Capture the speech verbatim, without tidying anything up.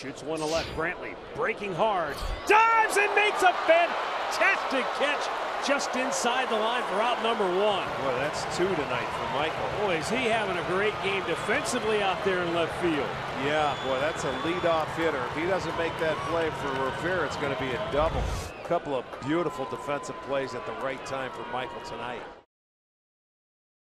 Shoots one to left. Brantley breaking hard. Dives and makes a fantastic catch just inside the line for out number one. Boy, that's two tonight for Michael. Boy, is he having a great game defensively out there in left field. Yeah, boy, that's a leadoff hitter. If he doesn't make that play for Revere, it's going to be a double. A couple of beautiful defensive plays at the right time for Michael tonight.